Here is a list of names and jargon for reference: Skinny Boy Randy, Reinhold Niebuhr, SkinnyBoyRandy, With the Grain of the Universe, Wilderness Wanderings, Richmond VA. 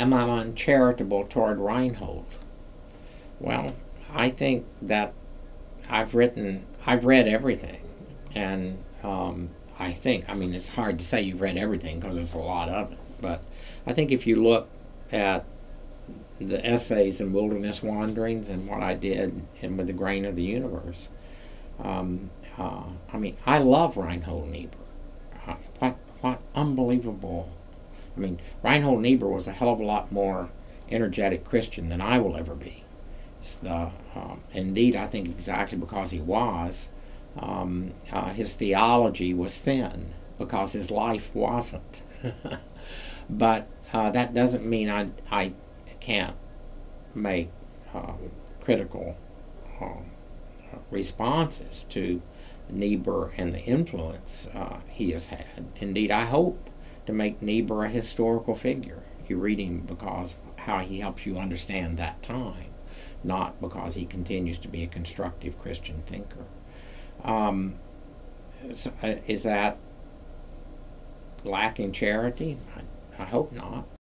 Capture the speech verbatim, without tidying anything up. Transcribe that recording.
am I uncharitable toward Reinhold? Well, I think that I've written, I've read everything, and um, I think, I mean, it's hard to say you've read everything because there's a lot of it, but I think if you look at the essays in Wilderness Wanderings and what I did in With the Grain of the Universe, um, uh, I mean, I love Reinhold Niebuhr. Uh, what, what unbelievable, I mean, Reinhold Niebuhr was a hell of a lot more energetic Christian than I will ever be. The, um, indeed, I think exactly because he was, um, uh, his theology was thin because his life wasn't. But uh, that doesn't mean I, I can't make um, critical um, responses to Niebuhr and the influence uh, he has had. Indeed, I hope to make Niebuhr a historical figure. You read him because of how he helps you understand that time, not because he continues to be a constructive Christian thinker. Um, is that lacking charity? I, I hope not.